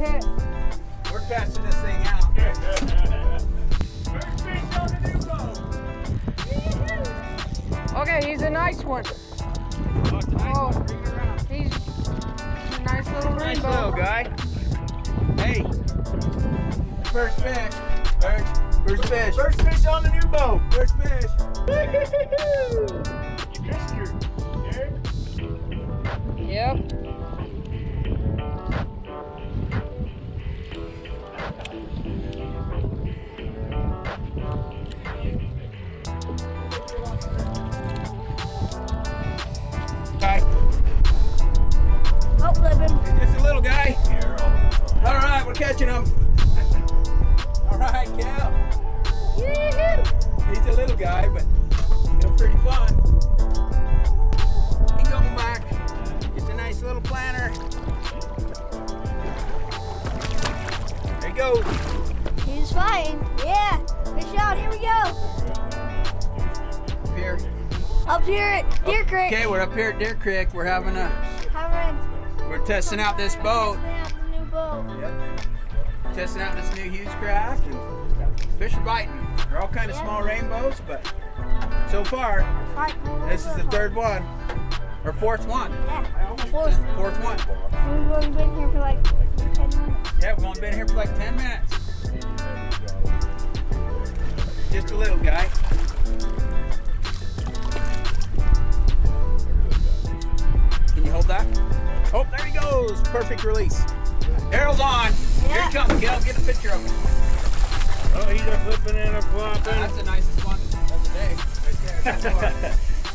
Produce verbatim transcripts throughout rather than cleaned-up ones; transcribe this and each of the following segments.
hit. We're casting this thing out. First fish on the new boat. Okay, he's a nice one. Oh, nice oh. one. Bring it around. He's a nice little nice rainbow. Little guy. Hey. First fish. First. First fish. First fish on the new boat. First fish. You missed your Eric? Yep. Hi. I'll flip him. It's a little guy. All right, we're catching him. All right, Cal. He's a little guy, but still pretty fun. He goes back. Just a nice little planter. There he goes. He's fine. Yeah. Fish out. Here we go. Up here. Up here at Deer Creek. Okay, we're up here at Deer Creek. We're having a. Having. We're testing out this boat. Testing out the new boat. Yep. Testing out this new Hewes Craft. Fish are biting. They're all kind of yeah. small rainbows, but so far, this is the third one, or fourth one. Yeah, fourth. Fourth one. We've only been here for like ten minutes. Yeah, we've only been here for like ten minutes. Just a little guy. Can you hold that? Oh, there he goes. Perfect release. Arrow's on. Yeah. Here he comes, Gil. Get a picture of him. Oh, he's a flipping and a flopping. That's the nicest one of the day. Right there.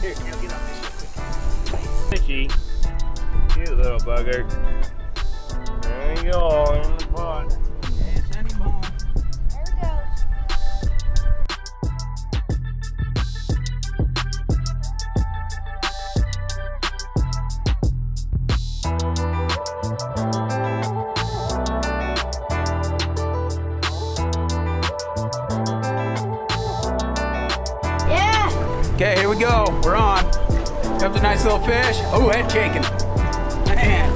Here, now get off this real quick. Fishy. Cute little bugger. There you go, in the pot. Yeah, shiny ball. There it goes. Okay, here we go. We're on. Comes a nice little fish. Oh, head shaking. Man.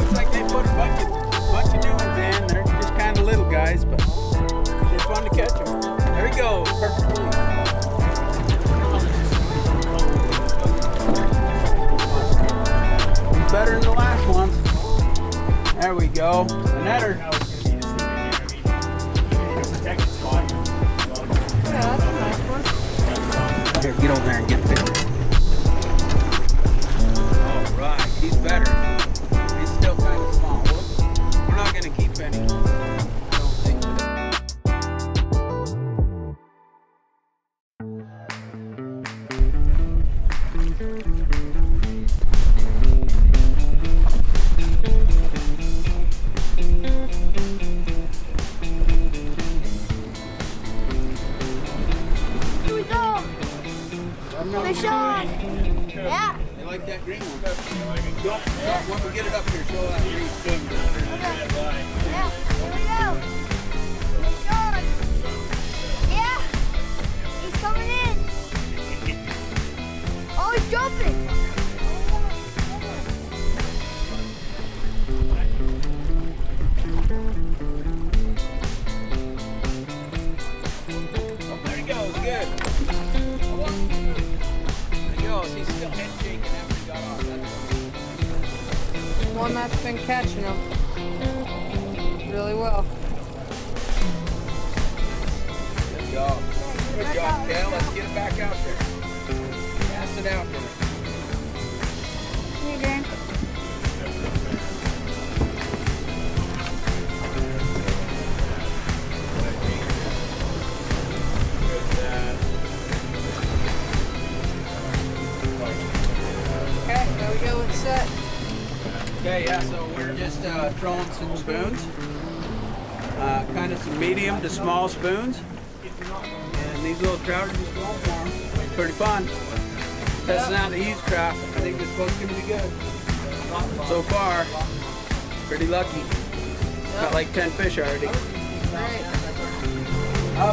Looks like they put a bunch of, bunch of new ones in. They're just kind of little guys, but they're fun to catch them. There we go. Perfect release. Better than the last one. There we go. Another. Here, get over there and get a picture. All right, he's better. He's still kind of small. We're not going to keep any. I don't think catching them really well. Good job. Good job, Cal. Let's get it back out there. Cast it out there. Here, Dan. Okay, there we go. It's set. Okay, yeah, so we're just uh, throwing some spoons, uh, kind of some medium to small spoons, and these little trout are just going for them. Pretty fun. Testing out the Hewes Craft. I think this boat's going to be good. So far, pretty lucky. Got like ten fish already.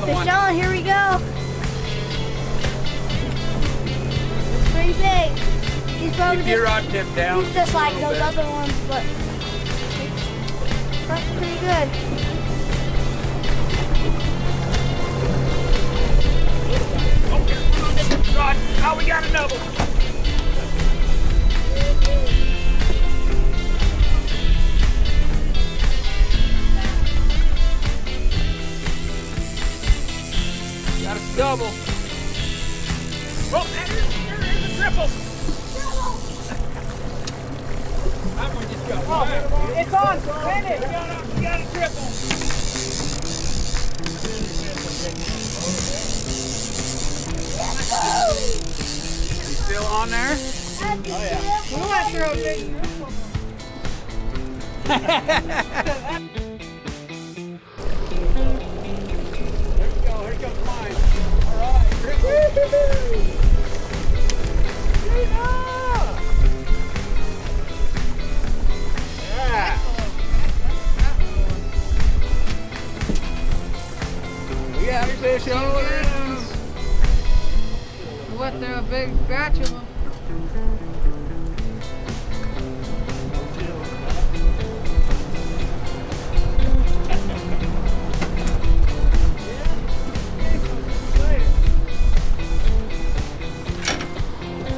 Fish on, here we go. It's pretty big. He's probably Keep your just, rod tip down. He's just like those bit. Other ones, but. good. Okay, we're on this shot. Oh, we got a double. Got a double. Oh, there is a triple. Triple. I'm going to just go. Oh, it's on. Pin it. We got a, we got a triple. He's still on there? Oh, yeah. Who wants your own big triple? What, they're a big batch of them.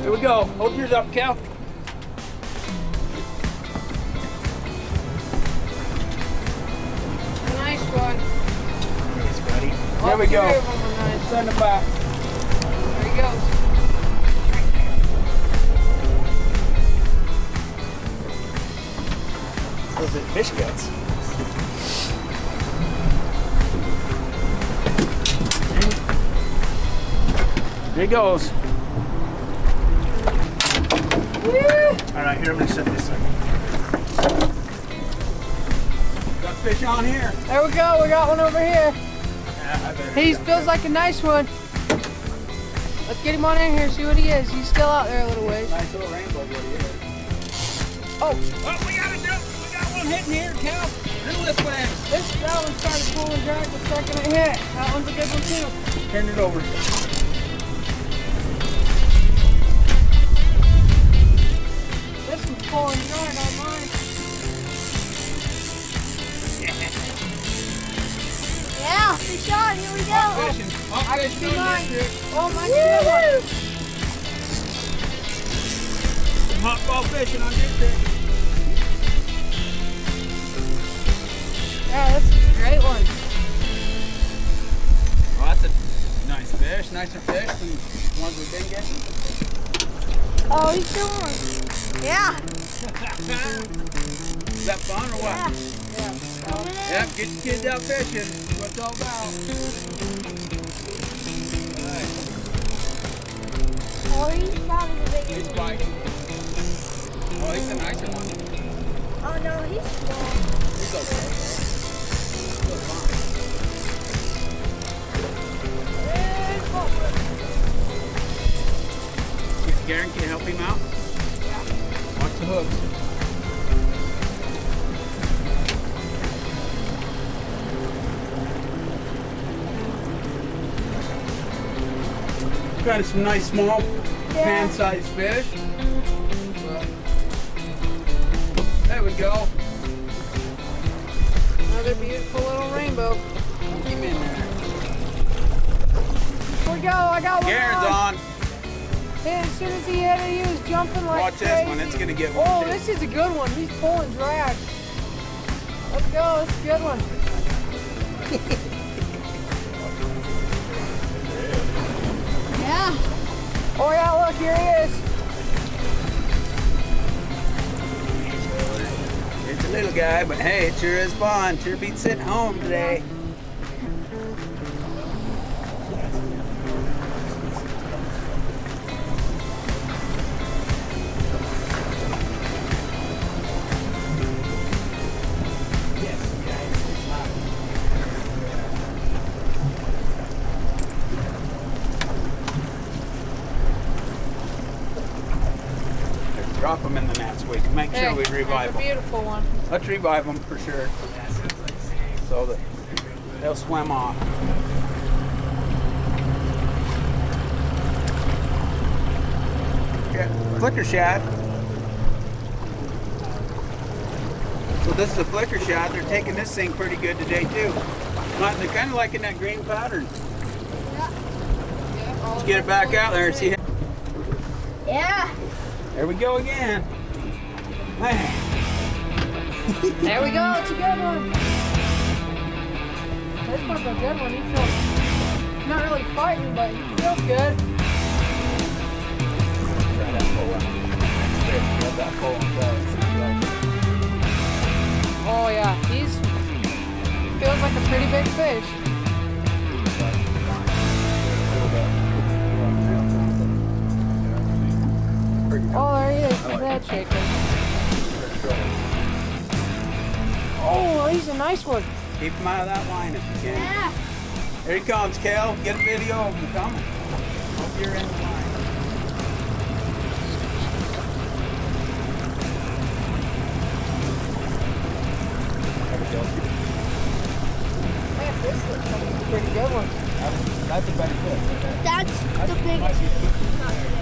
Here we go. Hold yours up, Cal. Nice one. Nice, buddy. There we go. Send them back. There he goes. Those are fish guts. There he goes. Alright, here, I'm going to set this up. Got fish on here. There we go, we got one over here. Yeah, he feels like a nice one. Let's get him on in here, see what he is. He's still out there a little ways. Nice little rainbow buddy here. Oh, well, we got a jump. We got one hitting here, Cal. Reel this way. This, that one's trying to pull and drag the second it hit. That one's a good one too. Turn it over. This one's pulling drag on mine. Yeah. Yeah, we shot. Here we go. Up fishing. Up I fishing can see mine. Oh my goodness. Some hot ball fishing on Deer Creek. Yeah, this is a great one. Well, that's a nice fish, nicer fish than the ones we've been getting. Oh, he's doing one. Yeah. Is that fun or what? Yeah. Yeah, yeah, get your kids out fishing. That's what it's all about. All right. Oh, he's probably the biggest. He's biting. Oh, he's the nicer one. Oh, no, he's small. He's okay. Garen, can you help him out? Yeah. Watch the hooks. Got some nice small, yeah, pan-sized fish. There we go. Another beautiful little rainbow. Keep him in there. Here we go, I got one. Garen's on. on. And as soon as he hit it, he was jumping like Watch crazy. Watch this one, it's going to get one. Oh, too. This is a good one. He's pulling drag. Let's go, it's a good one. Yeah. Oh, yeah, look, here he is. It's a little guy, but hey, it sure is fun. Sure beats sitting home today. Drop them in the next week. Make hey, sure we revive them. That's a beautiful one. Let's revive them for sure. So that they'll swim off. Yeah, Flicker Shad. So this is a flicker shad. They're taking this thing pretty good today too. They're kind of liking that green pattern. Yeah. Yeah, let's get it back out there and see. Yeah. There we go again. There we go. It's a good one. This one's a good one. He feels not really fighting, but he feels good. Try that pole out. That pole out. Oh yeah, he's feels like a pretty big fish. Oh, there he is. Look at that shaker. Oh, he's a nice one. Keep him out of that line if you can. Yeah. Here he comes, Cal. Get a video of him coming. Hope you're in the line. There we go. Man, this looks like a pretty good one. That's, that's a better fish. That's, that's the biggest fish. Not today.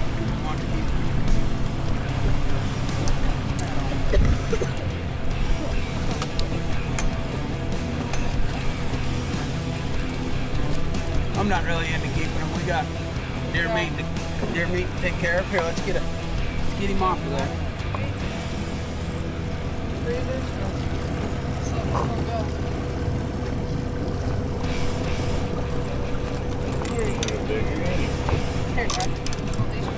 I'm not really into keeping them. We got deer meat to, deer meat to take care of. Here, let's get it. Let's get him off of there. Here, try to pull these pliers.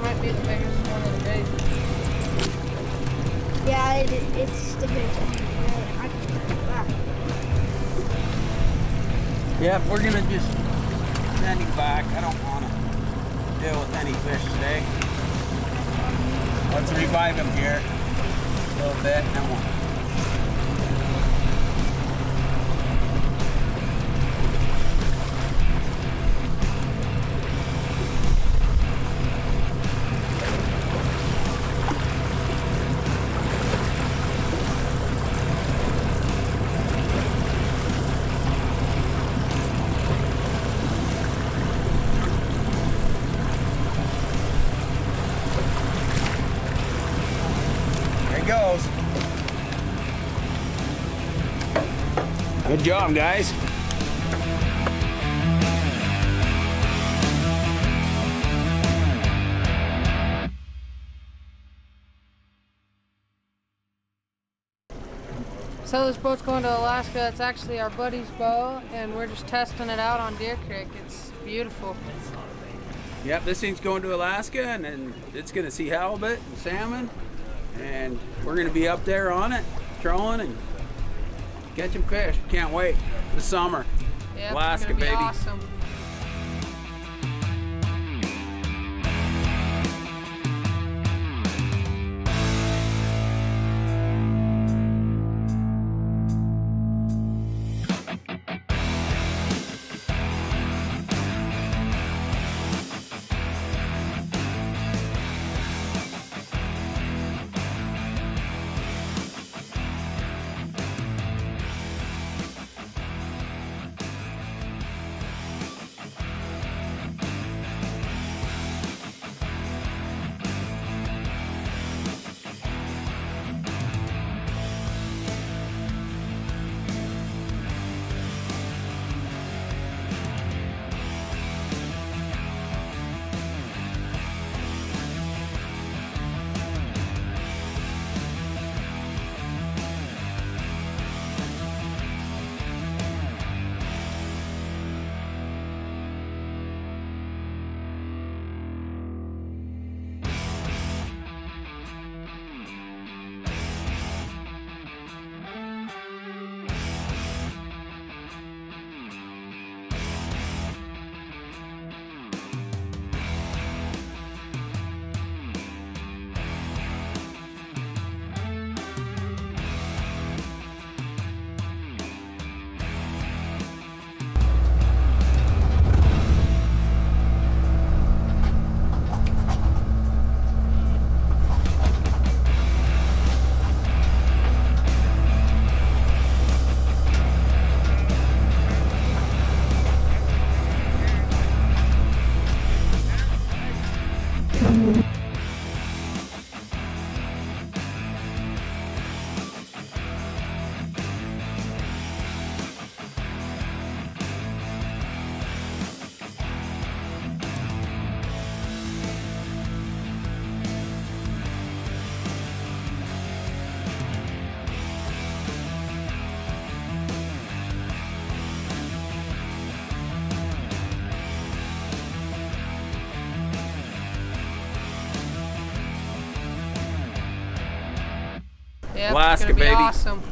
Might be the biggest one of the day. Yeah, it, it's the biggest one. Yeah, we're gonna just send him back. I don't want to deal with any fish today. Let's revive him here a little bit, and then we'll. Good job, guys. So this boat's going to Alaska. It's actually our buddy's boat, and we're just testing it out on Deer Creek. It's beautiful. Yep, this thing's going to Alaska, and then it's gonna see halibut and salmon, and we're gonna be up there on it, trolling and catching fish. Can't wait. This summer. Yep, Alaska, baby. Awesome. Yep, Alaska, it's gonna be baby. Awesome.